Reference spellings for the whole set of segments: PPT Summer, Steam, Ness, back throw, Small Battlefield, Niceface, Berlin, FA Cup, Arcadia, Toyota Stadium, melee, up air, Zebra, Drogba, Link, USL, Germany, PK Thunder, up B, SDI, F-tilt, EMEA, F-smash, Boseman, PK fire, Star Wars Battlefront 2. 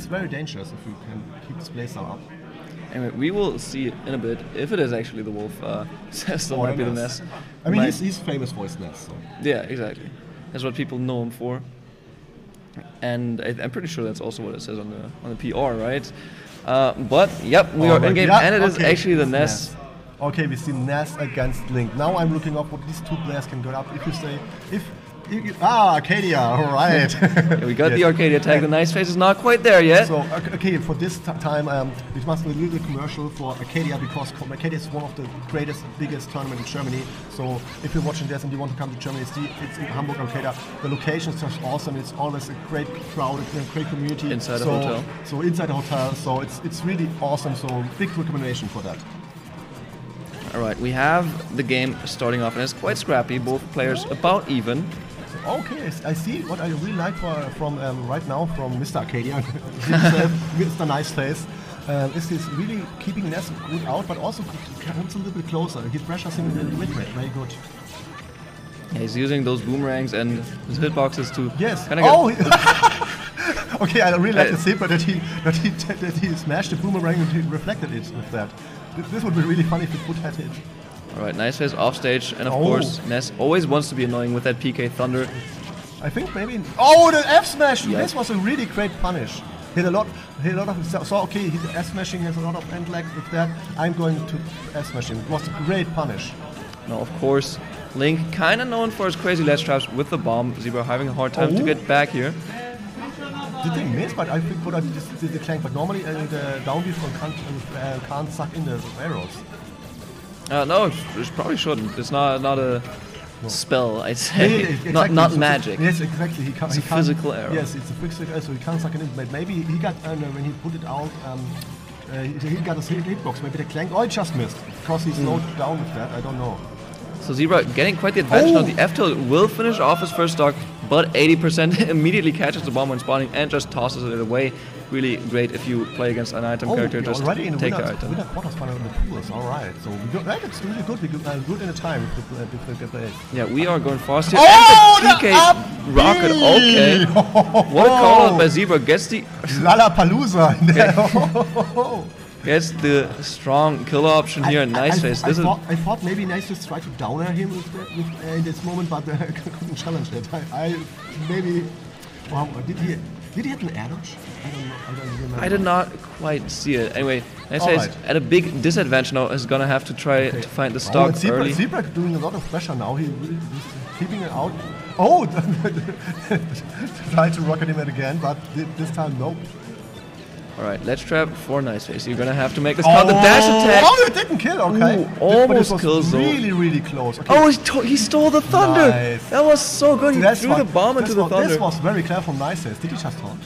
it's very dangerous if you can keep his playstyle up. Anyway, we will see in a bit if it is actually the wolf. Still might be the Ness. I mean, he's famous for his Ness. So. Yeah, exactly. That's what people know him for. And I'm pretty sure that's also what it says on the PR, right? But yep, we are in game, and it is actually the Ness. Okay, we see Ness against Link. Now I'm looking up what these two players can get up. If you say Arcadia, all right. Yeah, we got the Arcadia tag. The Niceface is not quite there yet. So, okay, for this time, it must be a little commercial for Arcadia, because Arcadia is one of the greatest, biggest tournament in Germany. So, if you're watching this and you want to come to Germany, it's in Hamburg, Arcadia. The location is just awesome. It's always a great crowd, a great community. Inside a hotel. So, inside a hotel. So, it's really awesome. So, big recommendation for that. All right, we have the game starting off, and it's quite scrappy. Both players about even. Okay, I see what I really like right now from Mr. Arcadia, himself, Mr. Niceface, is he's really keeping Ness good out, but also comes a little bit closer. He pressures him a little bit, very good. Yeah, he's using those boomerangs and his hitboxes to kind of okay, I really like the zebra that he smashed the boomerang and he reflected it with that. This would be really funny if he would have hit. Alright, Niceface offstage, and of course, Ness always wants to be annoying with that PK Thunder. I think maybe... Oh, the F-smash! Yep. This was a really great punish. Hit a lot of himself. So, okay, he's F-smashing, has a lot of end lag with that. I'm going to F-smashing. It was a great punish. Now, of course, Link, kind of known for his crazy ledge traps with the bomb. Zebra having a hard time to get back here. Did they miss? But I think did the clank. But normally, the down view can't suck in the arrows. No, it probably shouldn't. It's not a spell, I'd say. Yeah, exactly. Not magic. Yes, exactly. It's a physical arrow. Yes, it's a physical arrow, so he can't suck it in. But maybe he got, when he put it out, he got a hitbox. Maybe the clank, or it just missed. Because he's slowed down with that, I don't know. So Zebra getting quite the advantage now. The F-tilt will finish off his first stock, but 80% immediately catches the bomb when spawning and just tosses it away. Really great if you play against an item character, just take the item. Winner quarters final in the pools, alright. So that's really good, because I'm good in a time if they play. Yeah, we are going fast here. And the PK rocket, okay. What a call-out by Zebra, gets the... Lollapalooza. Gets the strong killer option here in Niceface. I thought maybe Niceface tried to down air him in this moment, but I couldn't challenge that. Did he hit an air dodge? I don't know. I did not quite see it. Anyway, Niceface at a big disadvantage now is gonna have to try to find the stock early. Zebra doing a lot of pressure now. He's keeping it out. Oh! Tried to rocket him again, but this time nope. Alright, ledge trap for Niceface. You're gonna have to make this count. The dash attack! Oh, it didn't kill, okay. Ooh, almost kills, though. Really, really close. Okay. Oh, he stole the thunder! Nice. That was so good. He threw the bomb into the thunder. This was very clever from Niceface. Did he just taunt?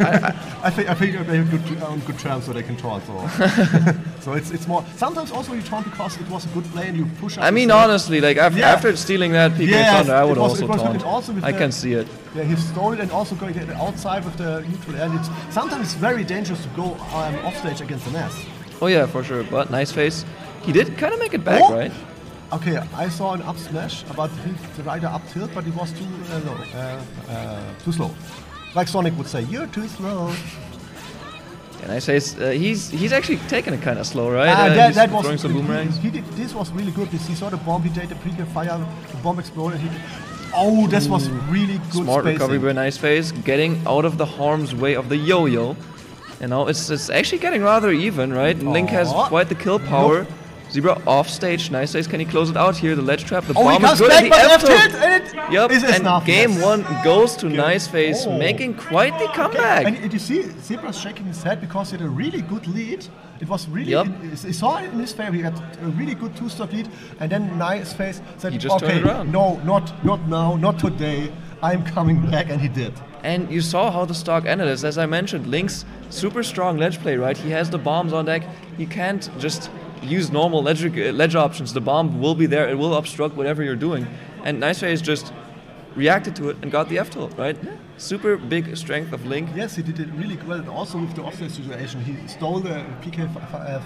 I think they have good terms so they can taunt. So, so it's more... Sometimes also you taunt because it was a good play and you push up... I mean, honestly, like, after stealing that PK thunder, I would also taunt. I can see it. Yeah, he stole it and also going outside with the neutral air. Sometimes it's very dangerous to go offstage against the Ness. Oh yeah, for sure. But Niceface, he did kind of make it back, right? Okay, I saw an up smash, but he tried an up tilt, but it was too low, too slow. Like Sonic would say, you're too slow. And Niceface, he's actually taking it kind of slow, right? That was throwing some boomerangs. This was really good. He saw the bomb. He did the PK fire. The bomb exploded. This was really good. Smart spacing. Recovery by Niceface, getting out of the harm's way of the yo-yo. And now it's actually getting rather even, right? Link has quite the kill power. Nope. Zebra off stage. Niceface, can he close it out here? The ledge trap, the bomb is good. He comes back, but the F-tilt, and and game one goes to Niceface, making quite the comeback. Okay. And you see, Zebra's shaking his head because he had a really good lead. It was really, he saw it in his favor. He had a really good two-stop lead, and then Niceface said, he just turned around. No, not now, not today. I'm coming back, and he did. And you saw how the stock ended. As I mentioned, Link's super strong ledge play, right? He has the bombs on deck. He can't just use normal ledge options. The bomb will be there. It will obstruct whatever you're doing. And Niceface just reacted to it and got the F-tilt, right? Yeah. Super big strength of Link. Yes, he did it really well. And also with the offstage situation, he stole the PK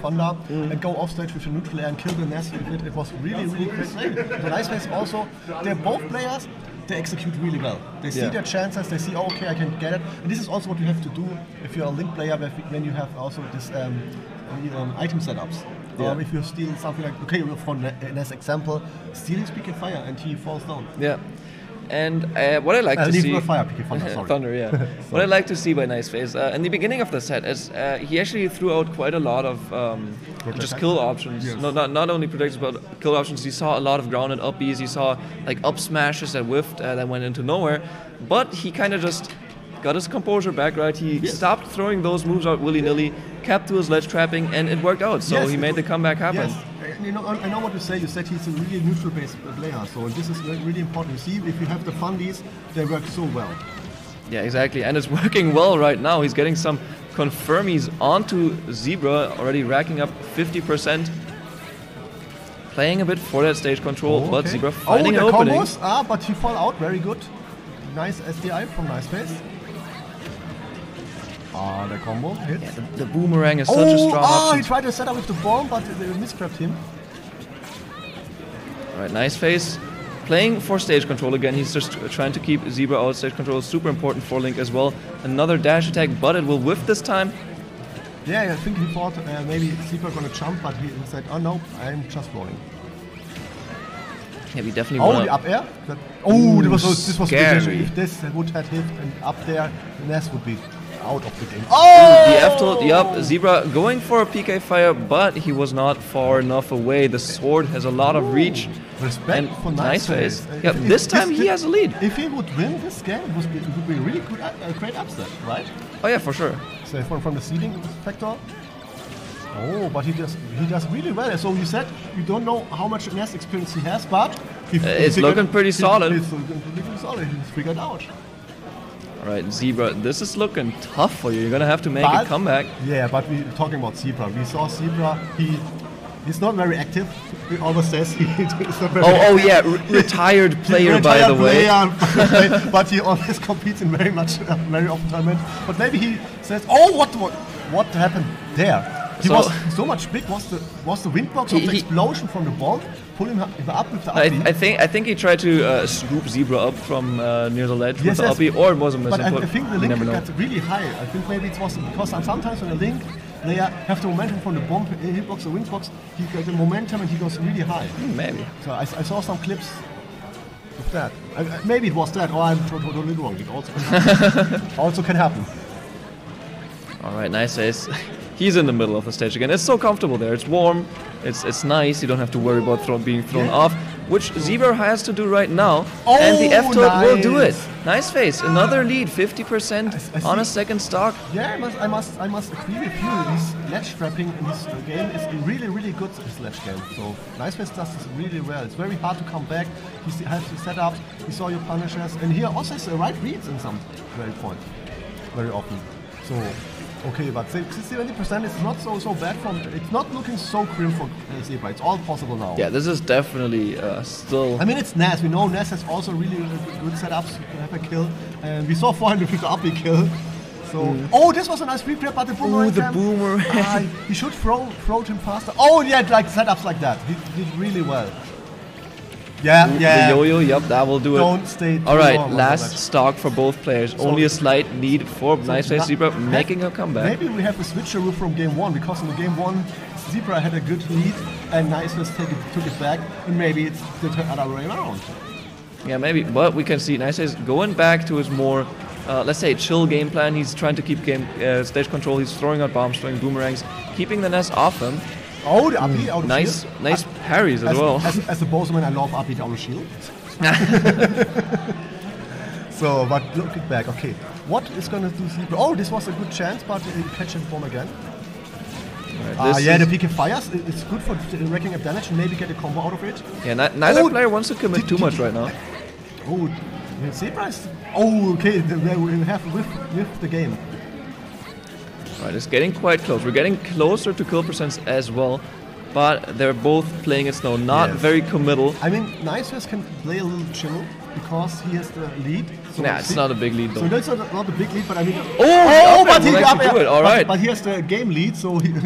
Thunder and go offstage with the neutral air and kill the Ness with it. It was really, really great. The Niceface also, they're both players. they execute really well. They see their chances, they see, oh, okay, I can get it. And this is also what you have to do if you're a Link player, when you have also this item setups. If you steal something like, okay, for Ness example, stealing PK fire and he falls down. Yeah. And what I like to see, fire, PK Thunder, sorry. Thunder, yeah. What I like to see by Niceface in the beginning of the set is he actually threw out quite a lot of just kill options. Yes. No, not only projectiles, but kill options. He saw a lot of grounded up Bs. He saw like up smashes that whiffed that went into nowhere. But he kind of just got his composure back, right? He stopped throwing those moves out willy-nilly, kept to his ledge trapping, and it worked out. So he made the comeback happen. Yes. You know, I know what you say. You said he's a really neutral-based player, so this is really important. You see, if you have the fundies, they work so well. Yeah, exactly, and it's working well right now. He's getting some confirmies onto Zebra, already racking up 50%. Playing a bit for that stage control, but Zebra finding an opening. Combos? Ah, but he fall out. Very good. Nice SDI from Niceface. Ah, the combo hits. Yeah, the boomerang is such a strong option. He tried to set up with the bomb, but they miscrapped him. Alright, Niceface playing for stage control again. He's just trying to keep Zebra out. Stage control is super important for Link as well. Another dash attack, but it will whiff this time. Yeah, I think he thought maybe Zebra gonna jump, but he said, oh no, I'm just rolling. Yeah, we definitely want the up air? That, this was scary. If this would have hit and up there, Ness would be out of the game. Oh! The F-tilt, yep. Zebra going for a PK fire, but he was not far enough away. The sword has a lot of reach. Respect and for Niceface. Yep, this time he has a lead. If he would win this game, it would be a really good, great upset, right? Oh yeah, for sure. So from the seeding factor. Oh, but he does really well. So you said you don't know how much Ness experience he has, but it's looking pretty solid. It's looking solid. He's figured out. Alright, Zebra, this is looking tough for you. You're gonna have to make a comeback. Yeah, but we're talking about Zebra. We saw Zebra, he's not very active. He always says he's not very active. Retired player, by the way. But he always competes in very often tournaments. But maybe he says, what happened there? He was so much big, was the windbox of the explosion from the ball? Pull him up with the up B. I think he tried to swoop Zebra up from near the ledge with the up B, or it was a miss. But I think the Link got really high. I think maybe it was because sometimes when the Link they have the momentum from the bomb hitbox, the windbox, he got the momentum and he goes really high. Maybe. So I saw some clips of that. Maybe it was that, or I'm totally wrong. It also can happen. Alright, Niceface. He's in the middle of the stage again. It's so comfortable there. It's warm. It's nice. You don't have to worry about being thrown off, which Zebra has to do right now. And the F-tilt will do it. Niceface, another lead, 50% on a second stock. Yeah, I must agree with you. This ledge trapping in this game is really, really good. This ledge game. So Niceface does this really well. It's very hard to come back. He has to set up. He saw your punishers, and he also has the right reads in some very often. So. Okay, but 70% is not so bad. It's not looking so grim for Zebra. It's all possible now. Yeah, this is definitely still... I mean, it's Ness. We know Ness has also really, really good setups. You can have a kill. And we saw 450 up a kill. So, this was a nice replay, but the boomerang. He should throw him faster. Like setups like that. He did really well. Yeah, The yo-yo, yep, that will do it. Don't stay too long. Last stock for both players. Only a slight lead for Niceface. Zebra making a comeback. Maybe we have a switcheroo from game one, because in the game one, Zebra had a good lead and Niceface took it back, and maybe it's the other way around. Yeah, maybe, but we can see Niceface going back to his more, let's say, chill game plan. He's trying to keep stage control. He's throwing out bombs, throwing boomerangs, keeping the Ness off him. The up B out of shield. Nice parries as well. As a Boseman, I love up B out of shield. So, but look it back. Okay, what is going to do Zebra? This was a good chance, but catch and bomb again. The PK fires. It's good for wrecking up damage and maybe get a combo out of it. Yeah, neither player wants to commit too much right now. Zebra is... okay, we have with the game. Right, it's getting quite close. We're getting closer to kill percents as well, but they're both playing it slow, not very committal. I mean, Niceface can play a little chill because he has the lead. So it's not a big lead though. So that's not a big lead, but I mean... but he got it. All right. But he has the game lead, so he... not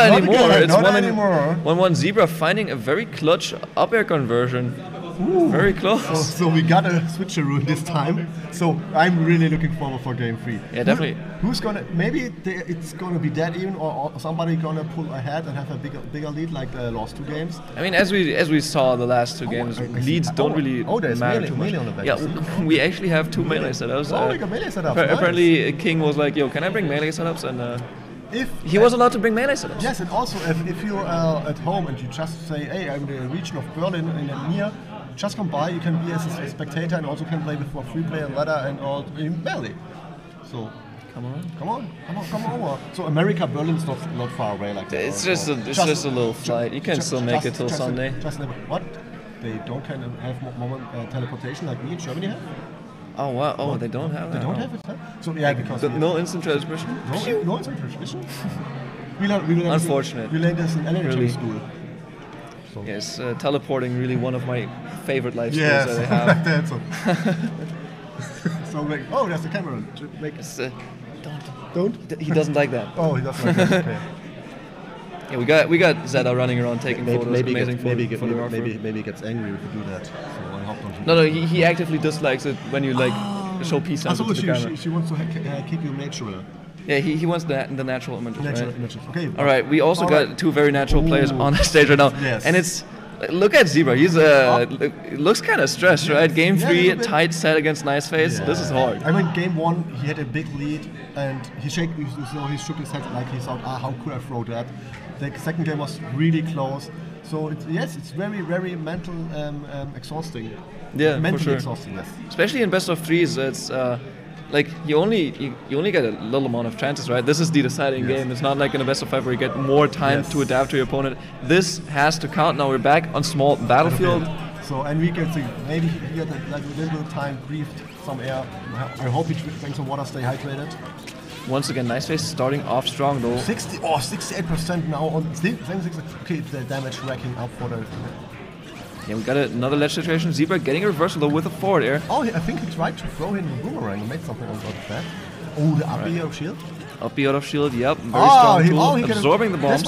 anymore. It's 1-1 Zebra finding a very clutch up air conversion. Ooh. Very close. So we got a switcheroo this time. So I'm really looking forward for game 3. Yeah, definitely. Who's gonna? Maybe it's gonna be that even, or somebody gonna pull ahead and have a bigger lead like the last 2 games. I mean, as we saw the last 2 games, leads don't really matter too much. On the back. Yeah, we actually have 2 melee setups. Oh, we got melee setups. Apparently, nice. King was like, "Yo, can I bring melee setups?" And if he was allowed to bring melee setups. Yes, and also if you're at home and you just say, "Hey, I'm in the region of Berlin in EMEA," just come by. You can be as a spectator and also can play with a 3-player ladder and all in melee. So come on over. So America, Berlin's not far away like that. It's just a little flight. You can still make it till Sunday. What? They don't kind of have moment teleportation like me in Germany have. Oh wow! Oh, they don't have. They don't have it. So yeah, because no instant transmission. No instant transmission. we learned unfortunate. We learned this in elementary school. So. Yes, teleporting really one of my favorite life skills that I have. So like, oh, that's the camera. Like, don't. He doesn't like that. Oh, he doesn't like that. Okay. Yeah, we got Zeta running around taking photos. Maybe he gets angry if you do that. So I hope don't. No, he actively dislikes it when you like show peace and to the camera. She wants to keep you natural. Yeah, he wants the natural images. Natural images. Okay. All right, we also got 2 very natural players on the stage right now, and it's look at Zebra. He's looks kind of stressed, right? Game 3, tight set against Niceface. Yeah. This is hard. I mean, game 1, he had a big lead, and he shook his head like he thought, "Ah, how could I throw that?" The second game was really close. So it's very, very mental exhausting. Yeah, mentally exhausting. Yes. Especially in best of 3s, it's. Like you only get a little amount of chances, right? This is the deciding game. It's not like in a best of 5 where you get more time to adapt to your opponent. This has to count. Now we're back on Small Battlefield. So and we get to maybe get like a little bit of time, breathe some air. I hope he drinks some water, stay hydrated. Once again, Niceface starting off strong though. 68% now on 66. Okay, the damage racking up for the. Yeah, we got another ledge situation. Zebra getting a reversal though with a forward air. Oh, I think he tried to throw in the boomerang. He made something out of that. Oh, the up B out of shield. Up B out of shield, yep. Very strong tool. Absorbing the bombs.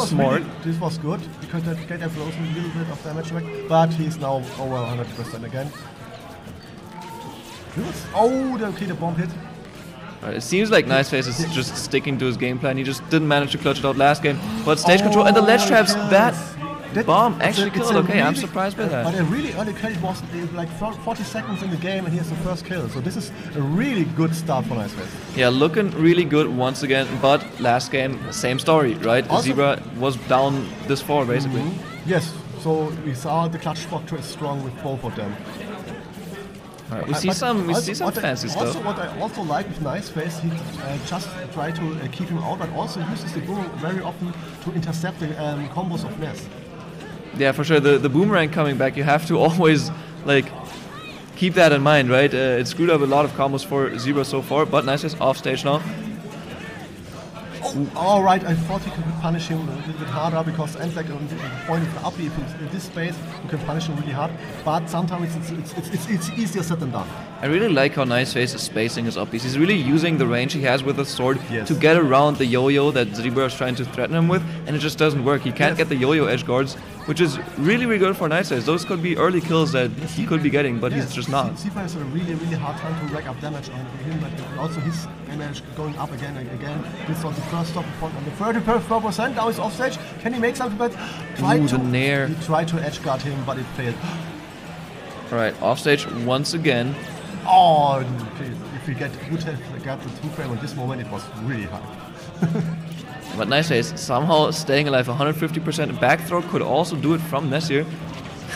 This was good, because that gave us a little bit of damage back. But he's now over 100% again. The bomb hit. Right, it seems like Niceface is just sticking to his game plan. He just didn't manage to clutch it out last game. But stage control and the ledge traps, that bomb actually killed. Okay, I'm surprised by that. But a really early kill was like 40 seconds in the game, and here's the first kill. So this is a really good start for Niceface. Yeah, looking really good once again. But last game, same story, right? Also, Zebra was down this far basically. Yes. So we saw the clutch factor is strong with both of them. Right. We see some fancy stuff. Also, what I also like with Niceface, he just try to keep him out, but also uses the boomerang very often to intercept the combos of Ness. Yeah, for sure. The boomerang coming back, you have to always like keep that in mind, right? It screwed up a lot of combos for Zebra so far, but Niceface off stage now. All right, I thought you could punish him a little bit harder because, and like on the point of the up, in this space, you can punish him really hard. But sometimes it's easier said than done. I really like how Niceface is spacing his upbeats. He's really using the range he has with his sword to get around the yo-yo that Zebra is trying to threaten him with, and it just doesn't work. He can't get the yo-yo edge guards, which is really, really good for Niceface. Those could be early kills that he could be getting, but he's just not. Zebra has a really, really hard time to rack up damage on him, but also his damage going up again and again. This was the first stop on the 34%. Now he's off stage. Can he make something? But he tried to edge guard him, but it failed. All right, off stage once again. Oh, if we got the 2-frame at this moment, it was really hard. But Niceface somehow staying alive, 150%. Back throw could also do it from Ness here.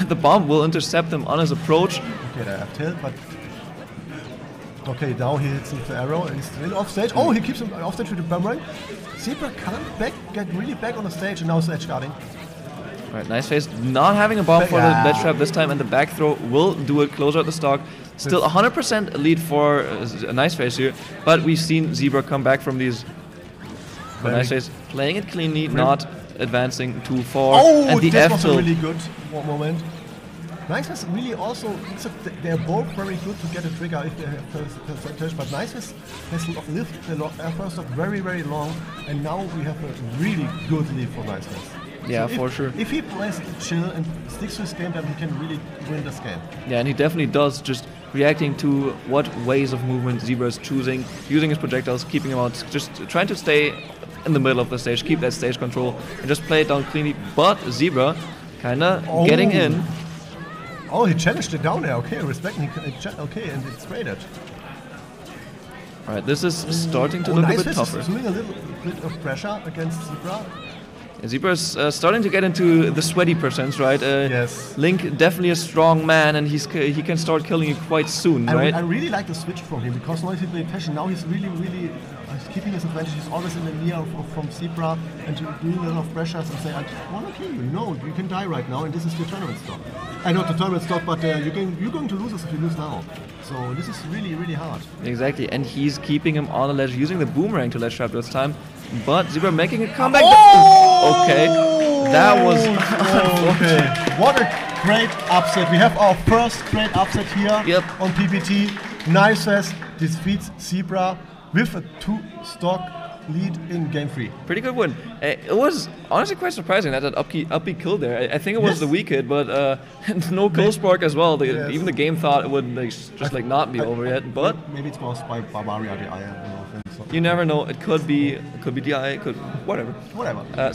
The bomb will intercept him on his approach. Okay, they have tilt, but... Okay, now he hits with the arrow and he's still off stage. Oh, he keeps him off stage with the boomerang. Zebra can't get really back on the stage, and now he's edge guarding. Alright, Niceface not having a bomb for the ledge trap this time, and the back throw will do it, close out the stock. Still 100% lead for Niceface here, but we've seen Zebra come back from these. Niceface playing it cleanly, not advancing too far. Oh, and the F-tilt was a really good moment. Niceface really also, they're both very good to get a trigger if they have touch, but Niceface has lived the first stop very, very long, and now we have a really good lead for Niceface. Yeah, so for sure. If he plays chill and sticks to his game, then he can really win this game. Yeah, and he definitely does, just reacting to what ways of movement Zebra is choosing, using his projectiles, keeping him out, just trying to stay in the middle of the stage, keep that stage control, and just play it down cleanly. But Zebra kinda getting in. Oh, he challenged it down there, okay, respecting, okay, and it's traded. Alright, this is starting to look a bit tougher. Niceface is doing a little bit of pressure against Zebra. Yeah, Zebra is starting to get into the sweaty percents, right? Yes. Link definitely a strong man, and he can start killing you quite soon, right? I really like the switch from him, because now he's playing passion, now he's really keeping his advantage. He's always in the near from Zebra, and doing a lot of pressures and say, I want to kill you, no, you can die right now, and this is your tournament stop. I know the tournament stop, but you're going to lose us if you lose now. So this is really, really hard. Exactly, and he's keeping him on the ledge, using the boomerang to ledge trap this time, but Zebra making a comeback. Oh! Okay, that was okay. What a great upset. We have our first great upset here on PPT. Niceface defeats Zebra with a 2-stock lead in game 3. Pretty good win. It was honestly quite surprising that up B kill there. I think it was the weak hit, but no kill spark as well. Even the game thought it would not be over yet. But maybe it's caused by Barbaria DI. You never know. It could be DI. Could whatever.